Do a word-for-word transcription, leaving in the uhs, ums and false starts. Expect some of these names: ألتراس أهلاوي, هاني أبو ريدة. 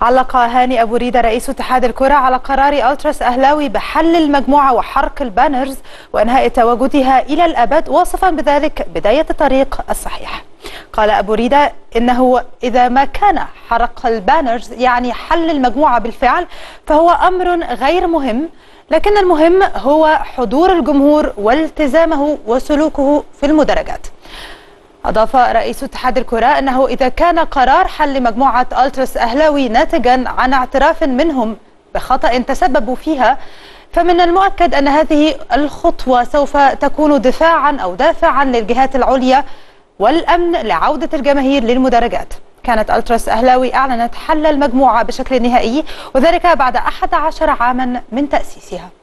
علق هاني أبو ريدة رئيس اتحاد الكرة على قرار ألتراس أهلاوي بحل المجموعة وحرق البانرز وإنهاء تواجدها إلى الأبد، واصفا بذلك بداية الطريق الصحيح. قال أبو ريدة إنه إذا ما كان حرق البانرز يعني حل المجموعة بالفعل فهو أمر غير مهم، لكن المهم هو حضور الجمهور والتزامه وسلوكه في المدرجات. أضاف رئيس اتحاد الكرة أنه إذا كان قرار حل مجموعة ألتراس أهلاوي ناتجا عن اعتراف منهم بخطأ تسببوا فيها، فمن المؤكد أن هذه الخطوة سوف تكون دفاعا أو دافعا للجهات العليا والأمن لعودة الجماهير للمدرجات. كانت ألتراس أهلاوي أعلنت حل المجموعة بشكل نهائي، وذلك بعد أحد عشر عاما من تأسيسها.